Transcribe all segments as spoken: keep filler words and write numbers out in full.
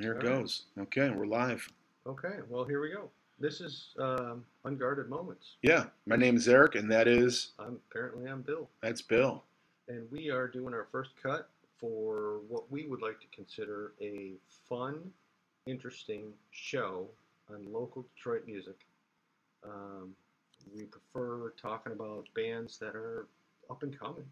There it goes. Okay, we're live. Okay, well, here we go. This is um, Unguarded Moments. Yeah, my name is Eric, and that is... I'm, apparently I'm Bill. That's Bill. And we are doing our first cut for what we would like to consider a fun, interesting show on local Detroit music. Um, we prefer talking about bands that are up and coming.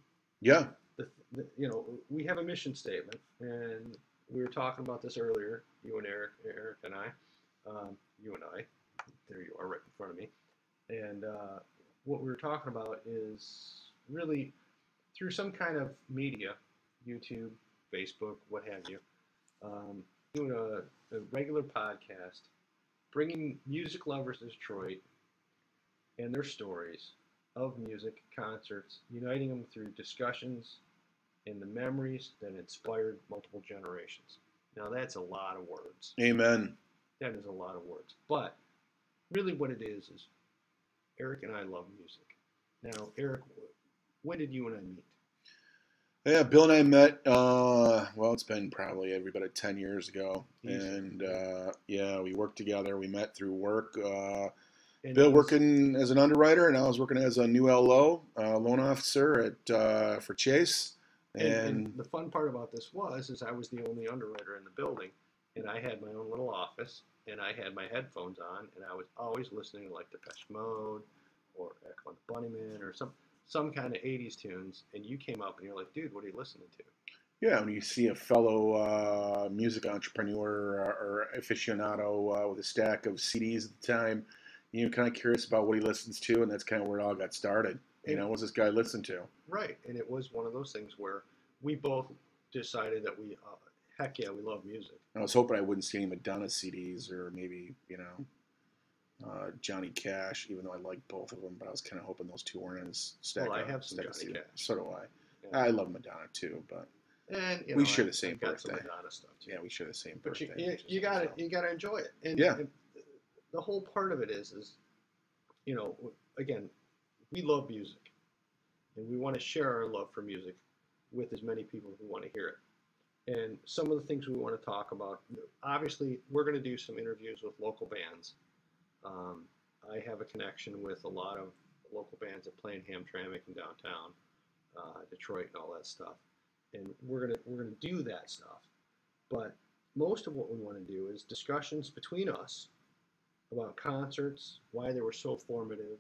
Yeah. The, the, you know, we have a mission statement, and... we were talking about this earlier, you and Eric, Eric and I, um, you and I, there you are right in front of me, and uh, what we were talking about is really through some kind of media, YouTube, Facebook, what have you, um, doing a, a regular podcast, bringing music lovers to Detroit and their stories of music, concerts, uniting them through discussions, and the memories that inspired multiple generations. Now that's a lot of words. Amen. That is a lot of words. But really what it is is Eric and I love music. Now, Eric, when did you and I meet? Yeah, Bill and I met, uh, well, it's been probably about ten years ago. Easy. And uh, yeah, we worked together. We met through work. Uh, And Bill working as an underwriter, and I was working as a new L O, uh, loan officer at uh, for Chase. And, and, and the fun part about this was, is I was the only underwriter in the building, and I had my own little office, and I had my headphones on, and I was always listening to like Depeche Mode, or Echo and the Bunnymen, or some some kind of eighties tunes, and you came up and you're like, dude, what are you listening to? Yeah, when you see a fellow uh, music entrepreneur or, or aficionado uh, with a stack of C Ds at the time, you're kind of curious about what he listens to, and that's kind of where it all got started. You know, what's this guy listen to? Right, and it was one of those things where we both decided that we, uh, heck yeah, we love music. I was hoping I wouldn't see any Madonna C Ds or maybe, you know, uh, Johnny Cash, even though I like both of them, but I was kind of hoping those two weren't in his stack. Well, I have some Johnny Cash. So do I. Yeah. I love Madonna too, but and, you know, we share the same birthday. Got some Madonna stuff too. Yeah, we share the same birthday. But you, you got you got to enjoy it. And, yeah. And the whole part of it is, is, you know, again, we love music, and we want to share our love for music with as many people who want to hear it. And some of the things we want to talk about, obviously, we're going to do some interviews with local bands. Um, I have a connection with a lot of local bands that play in Hamtramck and downtown uh, Detroit and all that stuff. And we're gonna we're gonna do that stuff. But most of what we want to do is discussions between us about concerts, why they were so formative.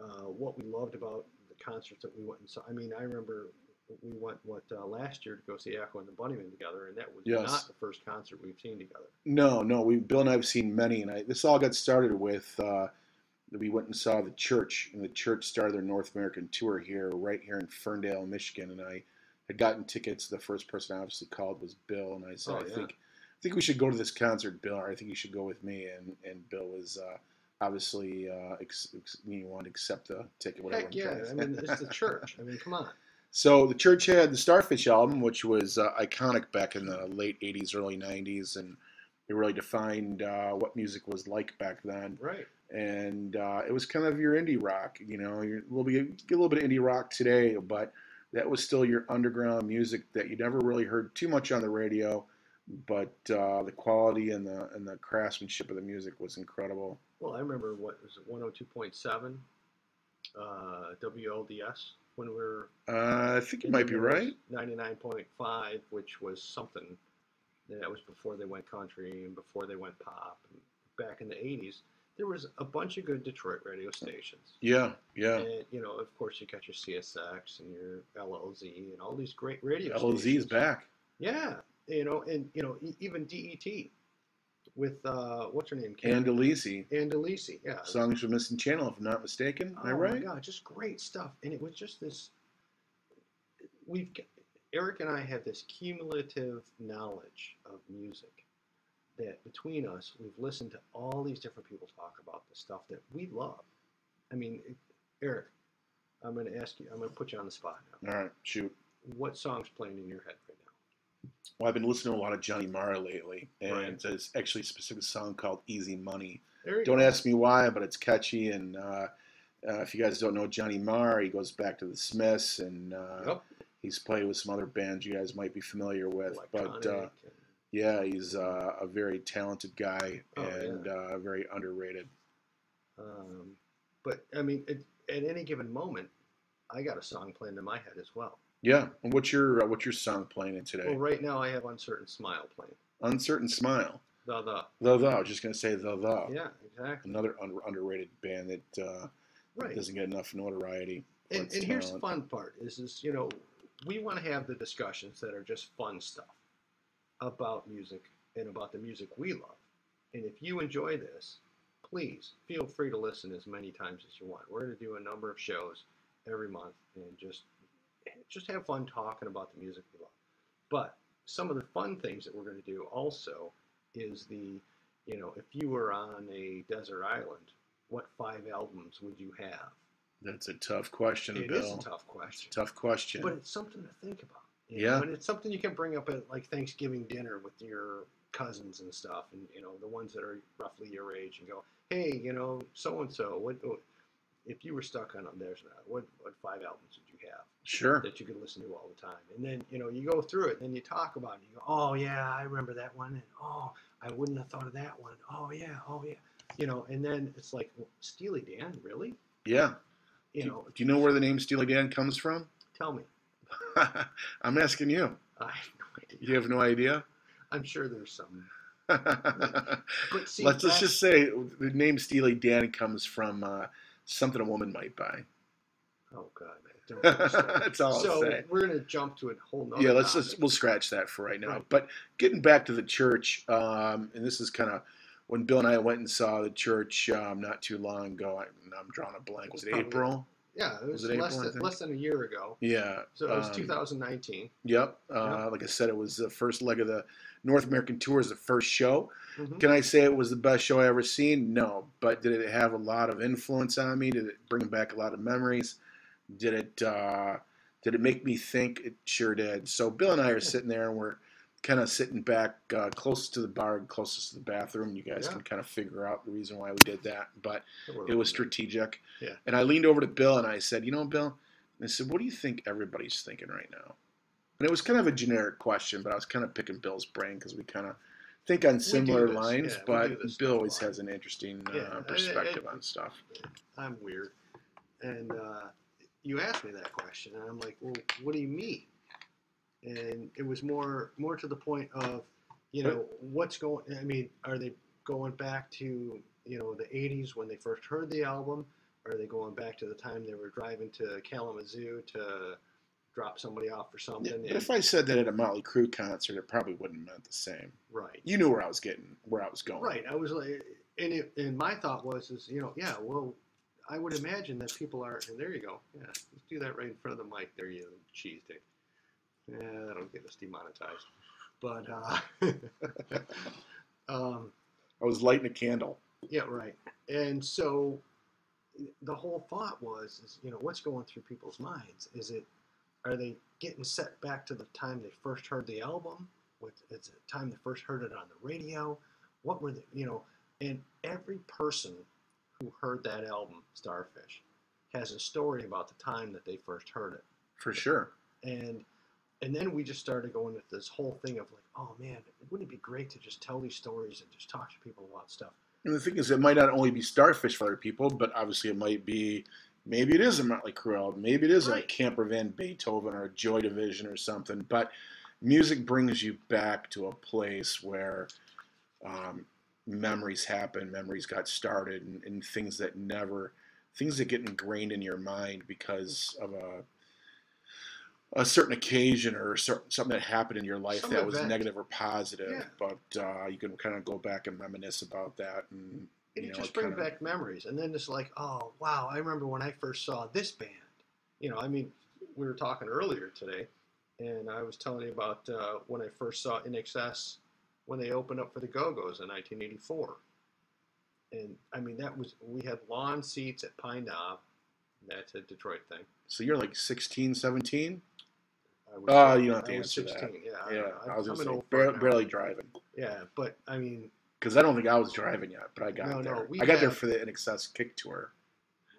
Uh, what we loved about the concerts that we went and saw. I mean, I remember we went what uh, last year to go see Echo and the Bunnymen together, and that was yes. not the first concert we've seen together. No, no, we Bill and I have seen many, and I, this all got started with uh, we went and saw The Church, and The Church started their North American tour here, right here in Ferndale, Michigan, and I had gotten tickets. The first person I obviously called was Bill, and I said, oh, yeah. I think I think we should go to this concert, Bill, or I think you should go with me, and, and Bill was... Uh, Obviously, uh, ex ex you want to accept the ticket, whatever. Heck yeah, I mean, it's The Church. I mean, come on. So The Church had the Starfish album, which was uh, iconic back in the late eighties, early nineties, and it really defined uh, what music was like back then. Right. And uh, it was kind of your indie rock, you know. You're a little bit, you get a little bit of indie rock today, but that was still your underground music that you never really heard too much on the radio. But uh, the quality and the and the craftsmanship of the music was incredible. Well, I remember what was it, one oh two point seven uh, W L D S when we were. Uh, I think you might be right. ninety-nine point five, which was something that was before they went country and before they went pop. And back in the eighties, there was a bunch of good Detroit radio stations. Yeah, yeah. And, you know, of course, you got your C S X and your L O Z and all these great radio stations. L O Z's back. Yeah. You know, and you know, even D E T with uh, what's her name, Cam Candilisi. Candilisi, yeah. Songs from Missing Channel, if I'm not mistaken. Am I right? Oh my God, just great stuff. And it was just this. We've Eric and I have this cumulative knowledge of music that between us, we've listened to all these different people talk about the stuff that we love. I mean, Eric, I'm going to ask you. I'm going to put you on the spot now. All right, shoot. What song's playing in your head right now? Well, I've been listening to a lot of Johnny Marr lately, and right. It's actually a specific song called Easy Money. Don't go. Ask me why, but it's catchy, and uh, uh, if you guys don't know Johnny Marr, he goes back to the Smiths, and uh, yep. He's played with some other bands you guys might be familiar with. Electronic, but uh, Yeah, he's uh, a very talented guy oh, and yeah. uh, very underrated. Um, but, I mean, it, at any given moment, I got a song playing in my head as well. Yeah. And what's your uh, what's your song playing in today? Well, right now I have Uncertain Smile playing. Uncertain Smile. The the. The the. I was just going to say the the. Yeah, exactly. Another under, underrated band that, uh, right. that doesn't get enough notoriety. And, and here's the fun part is, is, you know, we want to have the discussions that are just fun stuff about music and about the music we love. And if you enjoy this, please feel free to listen as many times as you want. We're going to do a number of shows every month and just just have fun talking about the music we love. But some of the fun things that we're going to do also is the, you know, if you were on a desert island, what five albums would you have? That's a tough question, it Bill. It is a tough question. It's a tough question. But it's something to think about. You know, yeah, and it's something you can bring up at like Thanksgiving dinner with your cousins and stuff, and you know the ones that are roughly your age, and go, hey, you know, so and so, what if you were stuck on there's not what what five albums would you have? Sure, that you could listen to all the time, and then you know you go through it, and then you talk about it. You go, oh yeah, I remember that one, and oh, I wouldn't have thought of that one. Oh yeah, oh yeah, you know, and then it's like well, Steely Dan, really? Yeah, you do, know, do you know where the name Steely Dan comes from? Tell me. I'm asking you. I have no idea. You have no idea? I'm sure there's some. But see, let's, let's just say the name Steely Dan comes from uh, something a woman might buy. Oh, God. Don't That's all so I'll say. So we're going to jump to a whole nother Yeah, let's just, we'll scratch that for right now. Right. But getting back to the Church, um, and this is kind of when Bill and I went and saw the Church um, not too long ago. I, I'm drawing a blank. Was it probably April? Yeah, it was, was it less, April, than, less than a year ago. Yeah. So it was um, two thousand nineteen. Yep. Uh, yep. Like I said, it was the first leg of the North American tour, is the first show. Mm-hmm. Can I say it was the best show I ever seen? No. But did it have a lot of influence on me? Did it bring back a lot of memories? Did it, uh, did it make me think? It sure did. So Bill and I are sitting there, and we're kind of sitting back uh, closest to the bar, closest to the bathroom. You guys yeah. can kind of figure out the reason why we did that, but it was strategic. Yeah. And I leaned over to Bill and I said, you know, Bill, and I said, what do you think everybody's thinking right now? And it was kind of a generic question, but I was kind of picking Bill's brain because we kind of think on similar lines, yeah, but Bill always has an interesting yeah. uh, perspective I, I, I, on stuff. I'm weird. And uh, you asked me that question, and I'm like, well, what do you mean? And it was more more to the point of, you know, what's going, I mean, are they going back to, you know, the eighties when they first heard the album? Or are they going back to the time they were driving to Kalamazoo to drop somebody off or something? Yeah, if I said that at a Motley Crue concert, it probably wouldn't have meant the same. Right. You knew where I was getting, where I was going. Right. I was like, and, it, and my thought was, is, you know, yeah, well, I would imagine that people are, and there you go. Yeah, let's do that right in front of the mic there, you cheese dick. Yeah, that'll get us demonetized. But uh, um, I was lighting a candle. Yeah, right. And so the whole thought was, is, you know, what's going through people's minds? Is it, are they getting set back to the time they first heard the album? What, it's the time they first heard it on the radio? What were the, you know, and every person who heard that album, Starfish, has a story about the time that they first heard it. For sure. And And then we just started going with this whole thing of like, oh man, wouldn't it be great to just tell these stories and just talk to people about stuff? And the thing is, it might not only be Starfish for other people, but obviously it might be, maybe it is a Motley Crue, maybe it is right. a Camper Van Beethoven or a Joy Division or something. But music brings you back to a place where um, memories happen, memories got started, and, and things that never, things that get ingrained in your mind because of a, a certain occasion or certain, something that happened in your life Some that event. was negative or positive, yeah. but uh, you can kind of go back and reminisce about that. And, and you know, just bring kinda... back memories. And then it's like, oh, wow, I remember when I first saw this band. You know, I mean, we were talking earlier today, and I was telling you about uh, when I first saw I N X S when they opened up for the Go-Go's in nineteen eighty-four. And, I mean, that was, we had lawn seats at Pine Knob. That's a Detroit thing. So you're like sixteen, seventeen? Oh, you don't have to answer that. Yeah, yeah. I, I was just barely, barely driving. Yeah, but I mean, because I don't think I was driving yet, but I got no, there. No, we I got had, there for the I N X S Kick Tour.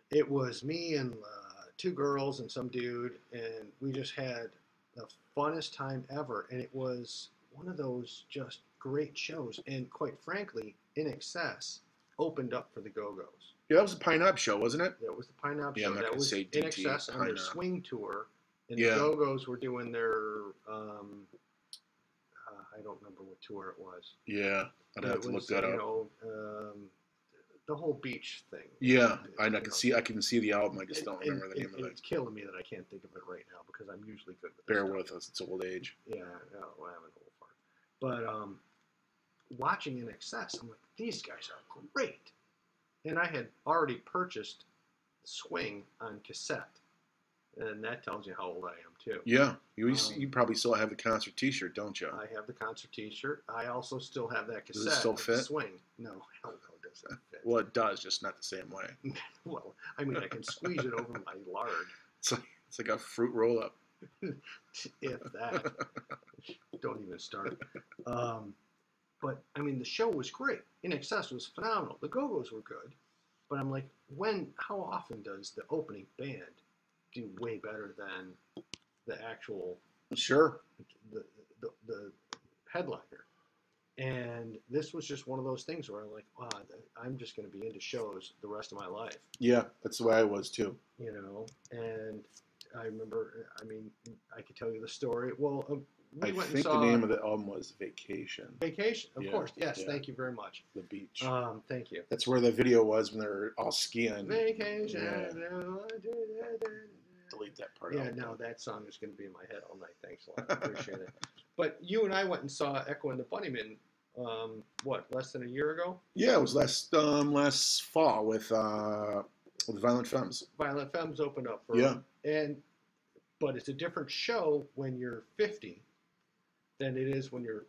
It was me and uh, two girls and some dude, and we just had the funnest time ever. And it was one of those just great shows. And quite frankly, I N X S opened up for the Go-Go's. Yeah, that was the Pine Knob show, wasn't it? That was the Pine Knob yeah, show. That was I N X S on their Swing tour. And yeah. the Go-Go's were doing their, um, uh, I don't remember what tour it was. Yeah, I'd have to look that up. You know, um, the whole beach thing. Yeah, I can see I can see the album. I just don't remember the name of it. It's killing me that I can't think of it right now because I'm usually good with it. Bear with us. It's old age. Yeah, well, I have an old fart. But um, watching I N X S, I'm like, these guys are great. And I had already purchased Swing on cassette. And that tells you how old I am, too. Yeah. You um, you probably still have the concert T-shirt, don't you? I have the concert T-shirt. I also still have that cassette. Does it still fit? Swing. No, hell no, it doesn't fit. Well, it does, just not the same way. Well, I mean, I can squeeze it over my lard. It's like, it's like a fruit roll-up. If that. Don't even start. Um, but, I mean, the show was great. I N X S was phenomenal. The Go-Go's were good. But I'm like, when, how often does the opening band do way better than the actual sure the, the the headliner? And this was just one of those things where I'm like, wow, I'm just going to be into shows the rest of my life. Yeah, that's the way I was too. You know, and I remember, I mean, I could tell you the story. Well, um, we I went think and saw, the name of the album was Vacation. Vacation, of yeah, course. Yes, yeah. Thank you very much. The beach. Um, thank you. That's where the video was when they were all skiing. Vacation. Yeah. Delete that part. Yeah, out. No, that song is going to be in my head all night. Thanks a lot. I appreciate it. But you and I went and saw Echo and the Bunnymen, um, what, less than a year ago? Yeah, it was last um, last fall with uh, with Violent Femmes. Violent Femmes opened up for yeah. And but it's a different show when you're fifty than it is when you're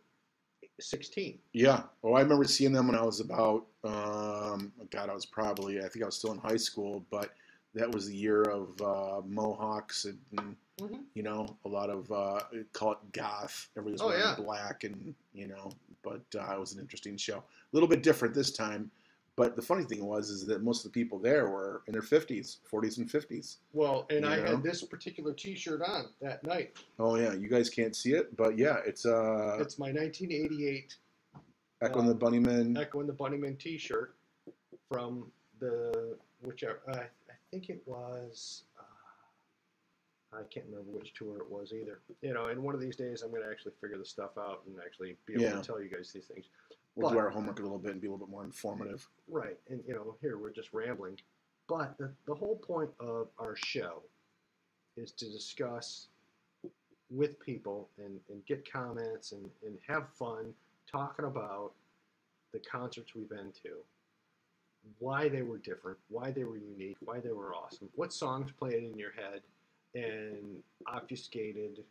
sixteen. Yeah. Oh, I remember seeing them when I was about, um, God, I was probably, I think I was still in high school, but that was the year of uh, mohawks and, mm-hmm. you know, a lot of, uh, call it goth. Everybody's oh, wearing yeah. black and, you know, but uh, it was an interesting show. A little bit different this time. But the funny thing was is that most of the people there were in their fifties, forties and fifties. Well, and I know? had this particular T-shirt on that night. Oh, yeah. You guys can't see it, but, yeah, it's uh, it's my nineteen eighty-eight Echo um, and the Bunnymen. Echo and the Bunnymen T-shirt from the, whichever, uh, I think it was, uh, I can't remember which tour it was either. You know, and one of these days I'm going to actually figure this stuff out and actually be able yeah. to tell you guys these things. We'll but, do our homework a little bit and be a little bit more informative. Right. And, you know, here we're just rambling. But the, the whole point of our show is to discuss with people and, and get comments and, and have fun talking about the concerts we've been to. Why they were different, why they were unique, why they were awesome, what songs played in your head, and obfuscated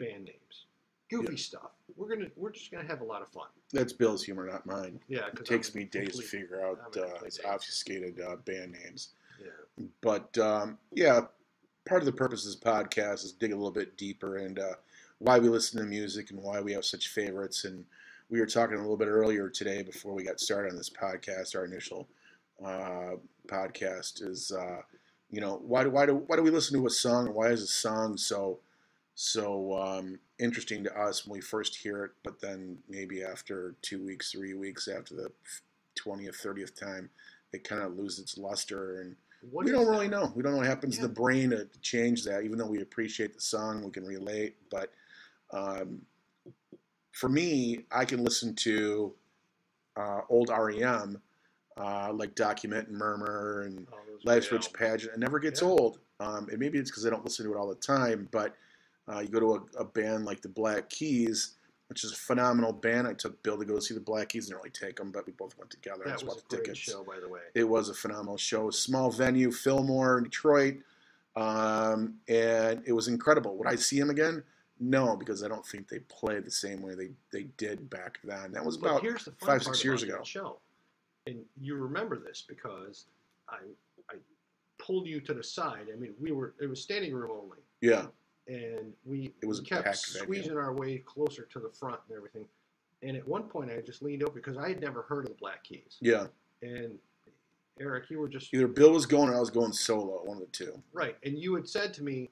band names. Goofy yeah. stuff. We're gonna, we're just gonna have a lot of fun. That's Bill's humor, not mine. Yeah, it takes I'm me days to figure out uh, his obfuscated uh, band names. Yeah. But um, yeah, part of the purpose of this podcast is dig a little bit deeper and uh, why we listen to music and why we have such favorites. And we were talking a little bit earlier today before we got started on this podcast. Our initial uh, podcast is, uh, you know, why do why do why do we listen to a song? Why is a song so so um, interesting to us when we first hear it? But then maybe after two weeks, three weeks, after the twentieth, thirtieth time, it kind of loses its luster, and what we don't really know. We don't know what happens yeah. in the brain to change that. Even though we appreciate the song, we can relate, but. Um, For me, I can listen to uh, old R E M, uh, like Document and Murmur and oh, Life's Rich Pageant. It never gets yeah. old. Um, and maybe it's because I don't listen to it all the time, but uh, you go to a, a band like the Black Keys, which is a phenomenal band. I took Bill to go see the Black Keys. I didn't really take them, but we both went together. That was a great show, by the way. It was a phenomenal show. A small venue, Fillmore, Detroit, um, and it was incredible. Would I see him again? No, because I don't think they play the same way they, they did back then. That was about five, six years ago. Show. And you remember this because I I pulled you to the side. I mean, we were it was standing room only. Yeah. And we, it was we kept squeezing venue. our way closer to the front and everything. And at one point, I just leaned over because I had never heard of the Black Keys. Yeah. And Eric, you were just either Bill was going or I was going solo, one of the two. Right. And you had said to me.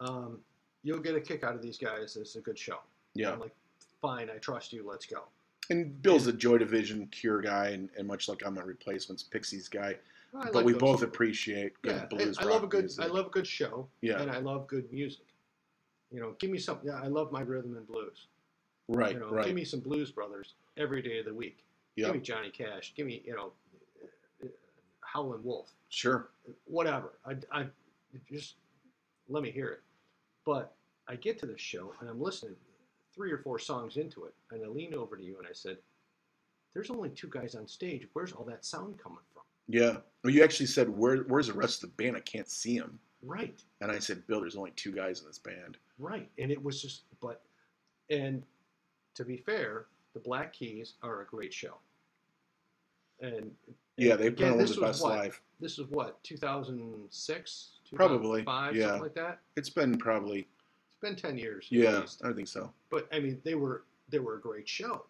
Um, You'll get a kick out of these guys. It's a good show. Yeah. I'm like, fine, I trust you, let's go. And Bill's a Joy Division Cure guy, and, and much like I'm a Replacements Pixies guy. I but like we both people. appreciate good yeah, blues. I love a good music. I love a good show. Yeah. And I love good music. You know, give me something. I love my rhythm and blues. Right. You know, right. Give me some Blues Brothers every day of the week. Yep. Give me Johnny Cash. Give me, you know, Howlin' Wolf. Sure. Whatever. I, I just let me hear it. But I get to this show and I'm listening three or four songs into it, and I leaned over to you and I said, "There's only two guys on stage. Where's all that sound coming from?" Yeah. Well, you actually said, Where, where's the rest of the band? I can't see them. Right. And I said, Bill, there's only two guys in this band. Right. And it was just, but, and to be fair, the Black Keys are a great show. And yeah, they put on the best what, live. This is what, two thousand six? Probably. two thousand five, yeah. Something like that? It's been probably. It's been ten years. Yeah, least. I think so. But, I mean, they were they were a great show.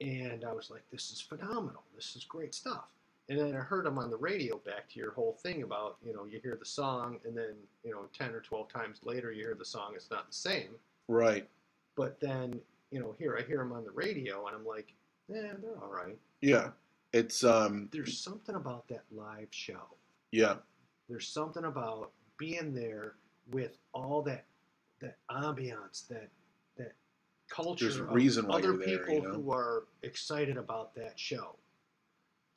And I was like, this is phenomenal. This is great stuff. And then I heard them on the radio, back to your whole thing about, you know, you hear the song and then, you know, ten or twelve times later you hear the song, it's not the same. Right. But then, you know, here I hear them on the radio and I'm like, eh, they're all right. Yeah. It's, um. There's something about that live show. Yeah. There's something about being there with all that, that ambiance, that, that culture. There's a reason why you're there, you know? Other people who are excited about that show.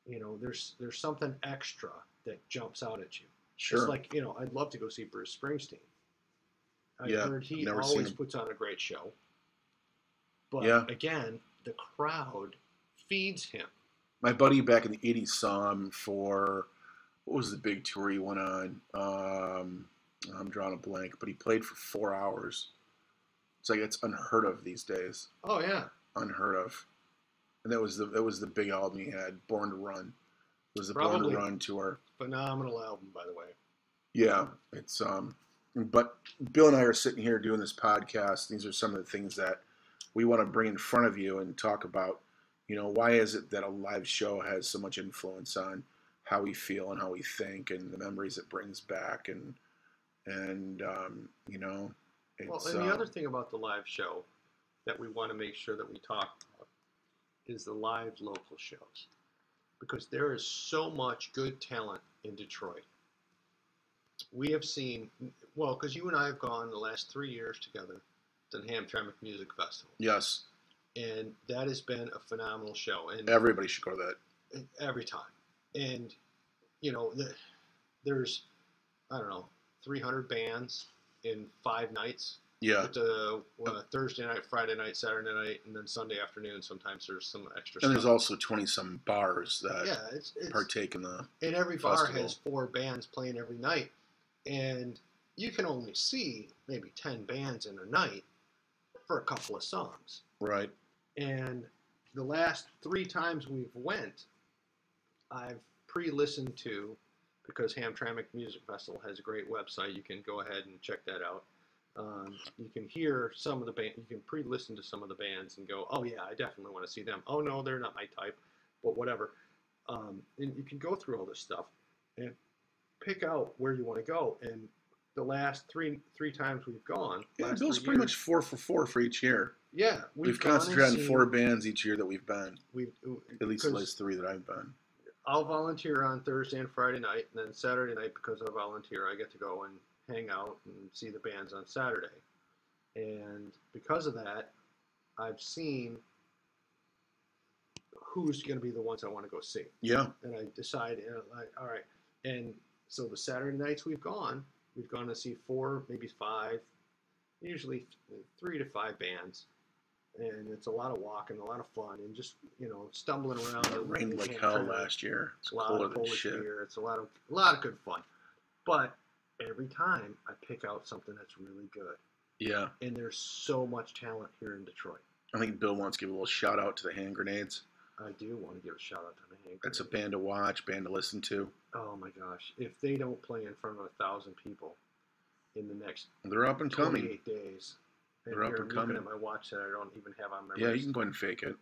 You know, there's there's something extra that jumps out at you. Sure. It's like, you know, I'd love to go see Bruce Springsteen. I yeah, heard he always puts on a great show. But yeah. again, the crowd feeds him. My buddy back in the eighties saw him for, what was the big tour he went on? Um, I'm drawing a blank, but he played for four hours. It's like, it's unheard of these days. Oh, yeah. Unheard of. And that was the that was the big album he had, Born to Run. It was the Probably Born to Run tour. Phenomenal album, by the way. Yeah, it's um. But Bill and I are sitting here doing this podcast. These are some of the things that we want to bring in front of you and talk about. You know, why is it that a live show has so much influence on how we feel and how we think and the memories it brings back and and um, you know. It's, well, and the uh, other thing about the live show that we want to make sure that we talk about is the live local shows, because there is so much good talent in Detroit. We have seen, well, because you and I have gone the last three years together to the Hamtramck Music Festival. Yes. And that has been a phenomenal show. And everybody should go to that. Every time. And, you know, the, there's, I don't know, three hundred bands in five nights. Yeah. The, uh, Thursday night, Friday night, Saturday night, and then Sunday afternoon. Sometimes there's some extra. And stuff. There's also twenty-some bars that yeah, it's, it's, partake in the. And every festival. Bar has four bands playing every night, and you can only see maybe ten bands in a night for a couple of songs. Right. And the last three times we've went, I've pre-listened to, because Hamtramck Music Festival has a great website. You can go ahead and check that out. Um, you can hear some of the band, you can pre-listen to some of the bands and go, oh yeah, I definitely want to see them. Oh no, they're not my type, but whatever. Um, and you can go through all this stuff and pick out where you want to go. And the last three three times we've gone, yeah, Bill's pretty much four for four for each year. Yeah, we've, we've concentrated on four bands each year that we've been. We've at least the last three that I've been. I'll volunteer on Thursday and Friday night, and then Saturday night, because I volunteer, I get to go and hang out and see the bands on Saturday. And because of that, I've seen who's going to be the ones I want to go see. Yeah. And I decide, and I'm like, all right. And so the Saturday nights we've gone, we've gone to see four, maybe five, usually three to five bands. And it's a lot of walking, a lot of fun, and just, you know, stumbling around. It rained like hell last year. It's a lot of Polish beer. It's a lot of, a lot of good fun. But every time I pick out something that's really good. Yeah. And there's so much talent here in Detroit. I think Bill wants to give a little shout out to the Hand Grenades. I do want to give a shout out to the Hand Grenades. That's a band to watch, band to listen to. Oh my gosh. If they don't play in front of a thousand people in the next They're up and coming. twenty-eight days. And They're up and coming. I'm looking at my watch that I don't even have on my wrist. Yeah, you can go ahead and fake it.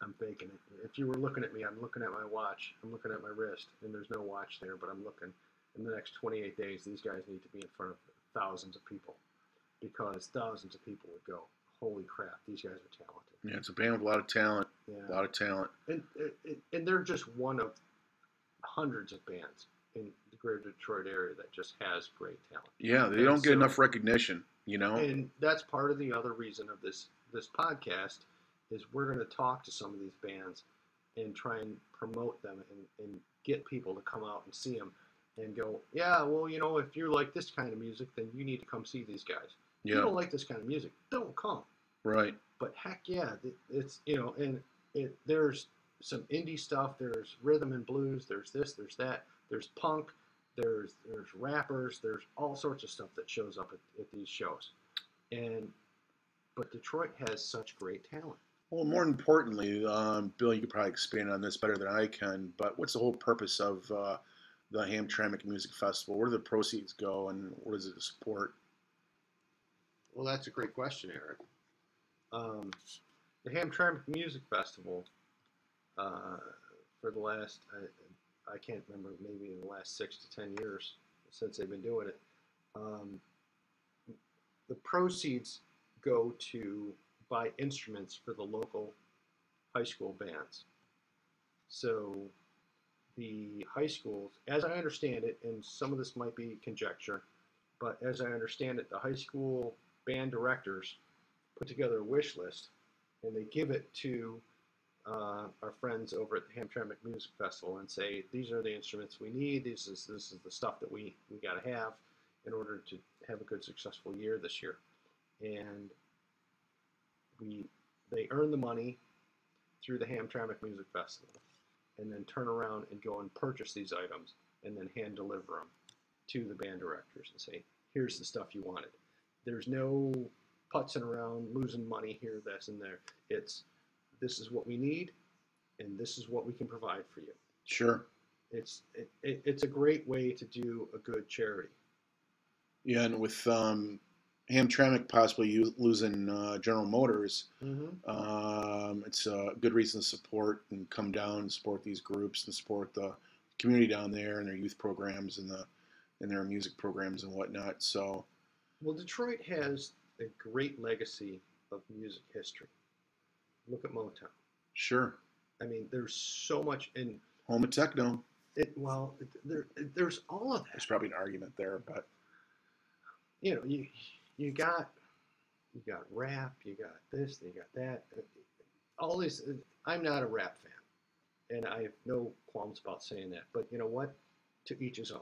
I'm faking it. If you were looking at me, I'm looking at my watch. I'm looking at my wrist, and there's no watch there, but I'm looking. In the next twenty-eight days, these guys need to be in front of thousands of people, because thousands of people would go, holy crap, these guys are talented. Yeah, it's a band with a lot of talent. Yeah. A lot of talent. And, and and they're just one of hundreds of bands in the greater Detroit area that just has great talent. Yeah, they and don't so, get enough recognition, you know. And that's part of the other reason of this this podcast is we're going to talk to some of these bands and try and promote them and, and get people to come out and see them and go, yeah, well, you know, if you like this kind of music, then you need to come see these guys. Yeah. If you don't like this kind of music, don't come. Right. But heck yeah, it's, you know, and it, there's some indie stuff, there's rhythm and blues, there's this, there's that, there's punk, there's there's rappers, there's all sorts of stuff that shows up at, at these shows. And, but Detroit has such great talent. Well, more importantly, um, Bill, you could probably expand on this better than I can, but what's the whole purpose of uh, the Hamtramck Music Festival? Where do the proceeds go, and what is it to support? Well, that's a great question, Eric. Um, the Hamtramck Music Festival, uh, for the last, I, I can't remember, maybe in the last six to ten years since they've been doing it, um, the proceeds go to buy instruments for the local high school bands. So the high schools, as I understand it, and some of this might be conjecture, but as I understand it, the high school band directors put together a wish list and they give it to uh, our friends over at the Hamtramck Music Festival and say, these are the instruments we need, this is, this is the stuff that we, we got to have in order to have a good, successful year this year. And We, they earn the money through the Hamtramck Music Festival and then turn around and go and purchase these items and then hand deliver them to the band directors and say, here's the stuff you wanted. There's no putzing around, losing money here, this, and there. It's, this is what we need and this is what we can provide for you. Sure. It's, it, it, it's a great way to do a good charity. Yeah, and with... Um... Hamtramck possibly losing uh, General Motors. Mm-hmm. um, it's a good reason to support and come down and support these groups and support the community down there and their youth programs and the and their music programs and whatnot. So, well, Detroit has a great legacy of music history. Look at Motown. Sure. I mean, there's so much in home of techno. It, well, there there's all of that. There's probably an argument there, but you know you. You got, you got rap, you got this, you got that, all these. I'm not a rap fan, and I have no qualms about saying that, but you know what? To each his own.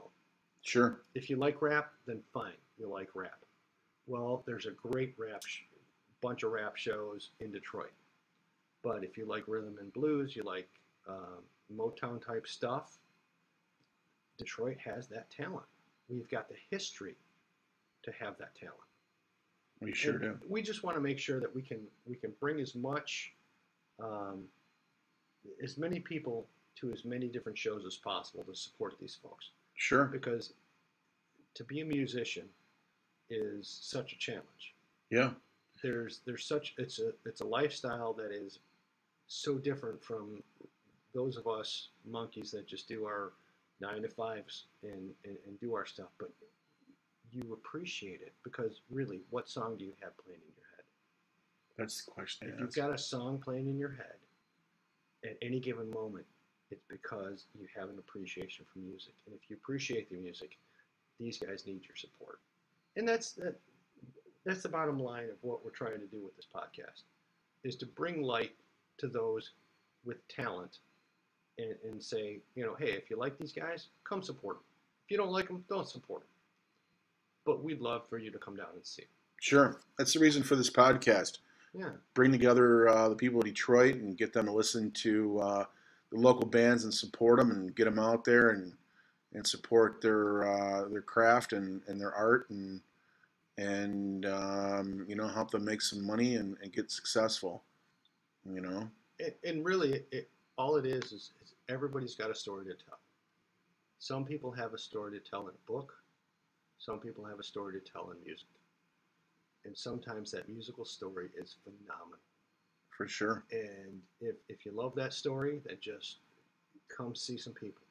Sure. If you like rap, then fine, you like rap. Well, there's a great rap, sh- bunch of rap shows in Detroit, but if you like rhythm and blues, you like um, Motown-type stuff, Detroit has that talent. We've got the history to have that talent. We sure and do. We just want to make sure that we can we can bring as much, um, as many people to as many different shows as possible to support these folks. Sure. Because to be a musician is such a challenge. Yeah. There's there's such it's a it's a lifestyle that is so different from those of us monkeys that just do our nine to fives and, and, and do our stuff, but you appreciate it because really, what song do you have playing in your head? That's the question. If you've got a song playing in your head at any given moment, it's because you have an appreciation for music. And if you appreciate the music, these guys need your support. And that's that, that's the bottom line of what we're trying to do with this podcast, is to bring light to those with talent and, and say, you know, hey, if you like these guys, come support them. If you don't like them, don't support them. But we'd love for you to come down and see. Sure. That's the reason for this podcast. Yeah. Bring together uh, the people of Detroit and get them to listen to uh, the local bands and support them and get them out there and and support their uh, their craft and, and their art and and um, you know, help them make some money and, and get successful. You know. And, and really, it, all it is, is is everybody's got a story to tell. Some people have a story to tell in a book. Some people have a story to tell in music. And sometimes that musical story is phenomenal. For sure. And if, if you love that story, then just come see some people.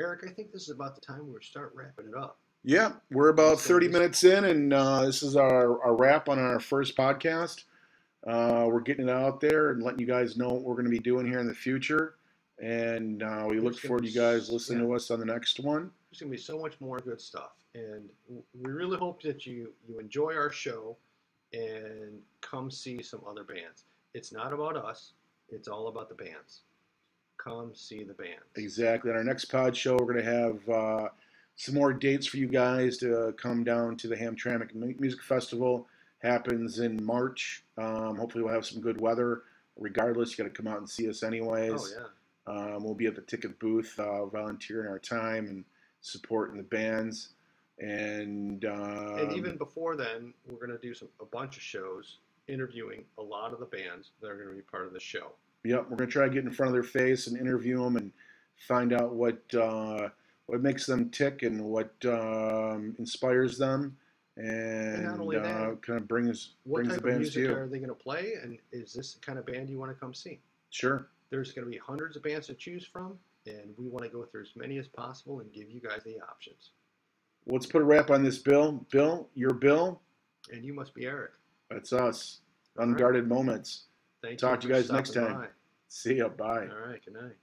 Eric, I think this is about the time we start wrapping it up. Yeah, we're about thirty minutes in, and uh, this is our, our wrap on our first podcast. Uh, we're getting it out there and letting you guys know what we're going to be doing here in the future. And uh, we look forward to you guys listening yeah. to us on the next one. There's going to be so much more good stuff. And we really hope that you, you enjoy our show and come see some other bands. It's not about us. It's all about the bands. Come see the bands. Exactly. On our next pod show, we're going to have uh, some more dates for you guys to come down to the Hamtramck Music Festival. Happens in March. Um, hopefully we'll have some good weather. Regardless, you got to come out and see us anyways. Oh, yeah. Um, we'll be at the ticket booth uh, volunteering our time and supporting the bands. And um, and even before then, we're going to do some a bunch of shows interviewing a lot of the bands that are going to be part of the show. Yep, we're going to try to get in front of their face and interview them and find out what, uh, what makes them tick and what um, inspires them. And, and not only uh, that, kind of brings, what brings type the bands of music to you. Are they going to play? And is this the kind of band you want to come see? Sure. There's going to be hundreds of bands to choose from, and we want to go through as many as possible and give you guys the options. Well, let's put a wrap on this, Bill. Bill, you're Bill. And you must be Eric. That's us. Unguarded right. Moments. Thank Talk you to you guys next time. By. See ya. Bye. All right. Good night.